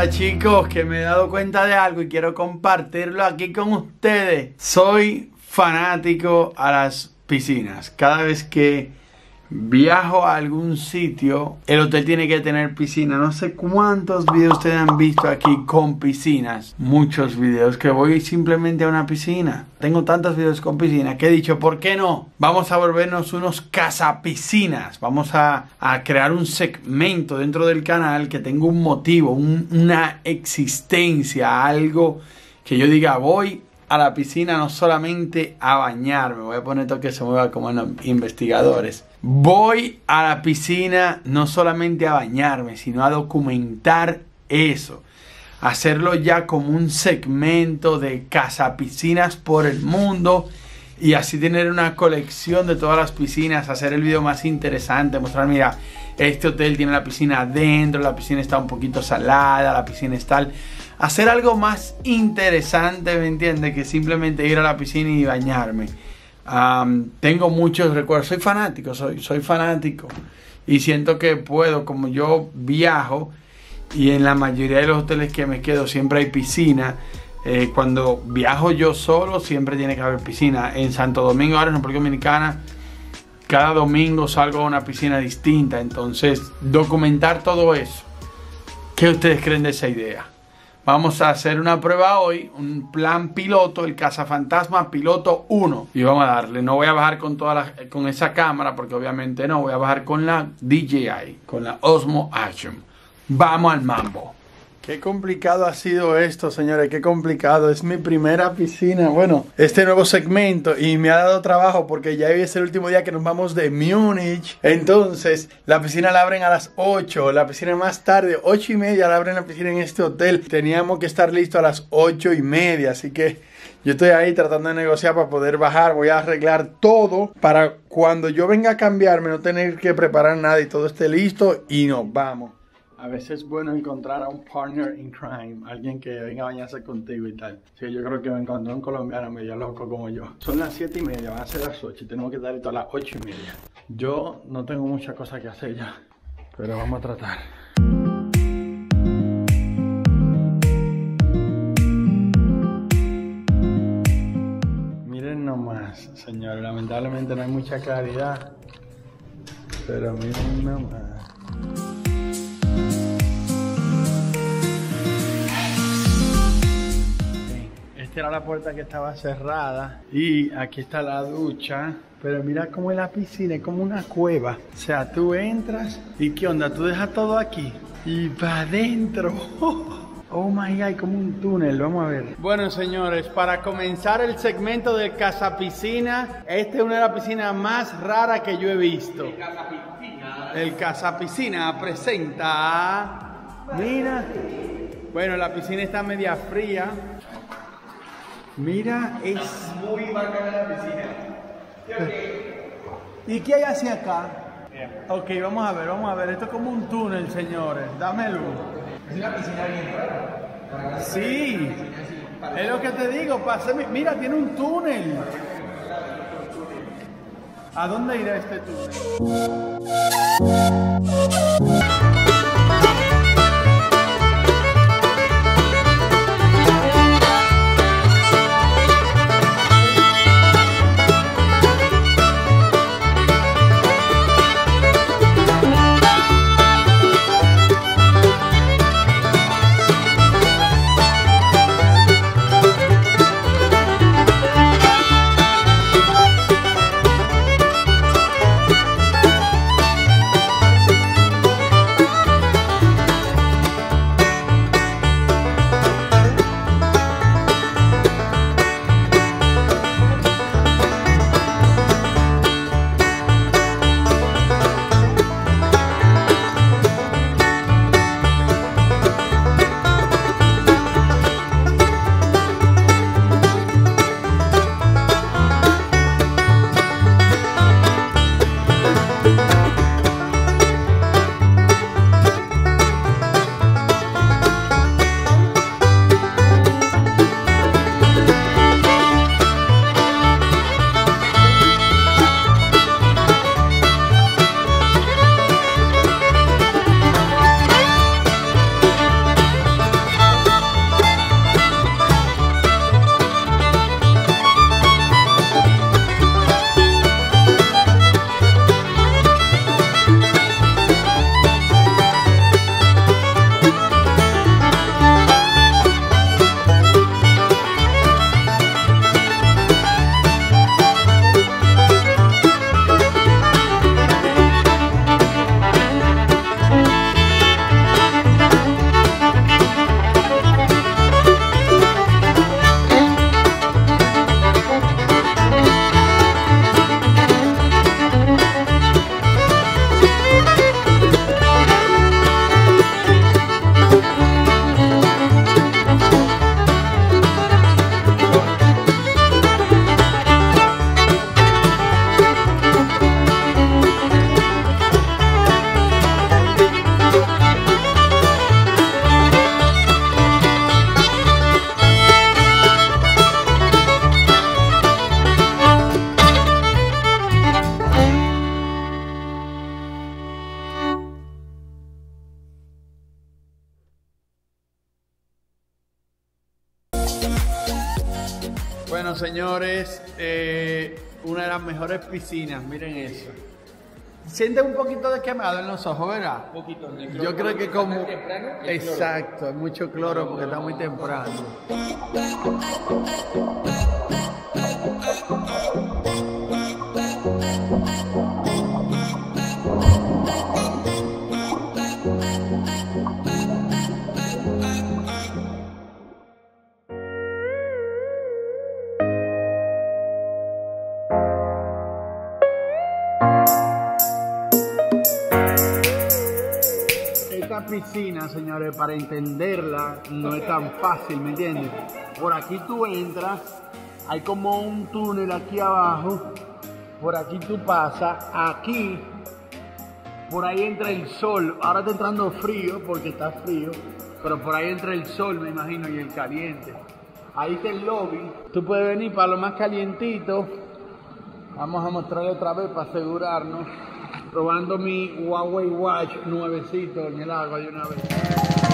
onda, chicos? Que me he dado cuenta de algo y quiero compartirlo aquí con ustedes. Soy fanático a las piscinas. Cada vez que viajo a algún sitio, el hotel tiene que tener piscina. No sé cuántos videos ustedes han visto aquí con piscinas. Muchos videos que voy simplemente a una piscina. Tengo tantos videos con piscina que he dicho, ¿por qué no? Vamos a volvernos unos cazapiscinas. Vamos a crear un segmento dentro del canal que tenga un motivo, una existencia, algo que yo diga, voy a la piscina no solamente a bañarme. Voy a poner todo que se mueva como en los investigadores. Voy a la piscina no solamente a bañarme, sino a documentar eso. Hacerlo ya como un segmento de cazapiscinas por el mundo. Y así tener una colección de todas las piscinas, hacer el video más interesante, mostrar, mira, este hotel tiene la piscina adentro, la piscina está un poquito salada, la piscina es tal. Hacer algo más interesante, ¿me entiendes? Que simplemente ir a la piscina y bañarme. Tengo muchos recuerdos, soy fanático, soy fanático. Y siento que puedo, como yo viajo, y en la mayoría de los hoteles que me quedo siempre hay piscina. Cuando viajo yo solo siempre tiene que haber piscina. En Santo Domingo, ahora en República Dominicana, cada domingo salgo a una piscina distinta. Entonces, documentar todo eso. ¿Qué ustedes creen de esa idea? Vamos a hacer una prueba hoy, un plan piloto, el cazafantasma piloto 1. Y vamos a darle. No voy a bajar con esa cámara, porque obviamente no. Voy a bajar con la DJI, con la Osmo Action. Vamos al mambo. Qué complicado ha sido esto, señores, qué complicado. Es mi primera piscina, bueno, este nuevo segmento, y me ha dado trabajo porque ya hoy es el último día que nos vamos de Múnich. Entonces, la piscina la abren a las 8, la piscina más tarde, 8:30 la abren la piscina en este hotel. Teníamos que estar listos a las 8:30, así que yo estoy ahí tratando de negociar para poder bajar. Voy a arreglar todo para cuando yo venga a cambiarme, no tener que preparar nada y todo esté listo y nos vamos. A veces es bueno encontrar a un partner in crime, alguien que venga a bañarse contigo y tal. Sí, yo creo que me encontré un colombiano medio loco como yo. Son las 7:30, van a ser las 8, y tenemos que estar listos a las 8:30. Yo no tengo muchas cosas que hacer ya, pero vamos a tratar. Miren nomás, señor, lamentablemente no hay mucha claridad, pero miren nomás. Era la puerta que estaba cerrada y aquí está la ducha, pero mira cómo es la piscina, es como una cueva. O sea, tú entras y qué onda, tú dejas todo aquí y va adentro. Oh my god, como un túnel. Vamos a ver. Bueno, señores, para comenzar el segmento de cazapiscina, esta es una de las piscinas más raras que yo he visto. El cazapiscina presenta. Mira, bueno, la piscina está media fría. Mira, es muy bacana la piscina. ¿Y qué hay hacia acá? Ok, vamos a ver. Esto es como un túnel, señores. Dámelo. Es una piscina bien rara. Sí, es lo que te digo. Mira, tiene un túnel. ¿A dónde irá este túnel? Bueno, señores, una de las mejores piscinas, miren eso. Siente un poquito de quemado en los ojos, ¿verdad? Un poquito. Yo creo que como... Exacto, mucho cloro porque está muy temprano. Piscina, señores, para entenderla no es tan fácil, ¿me entiendes? Por aquí tú entras, hay como un túnel aquí abajo, por aquí tú pasas, aquí, por ahí entra el sol, ahora está entrando frío porque está frío, pero por ahí entra el sol, me imagino, y el caliente. Ahí está el lobby, tú puedes venir para lo más calientito. Vamos a mostrarle otra vez para asegurarnos. Probando mi Huawei Watch nuevecito en el agua de una vez.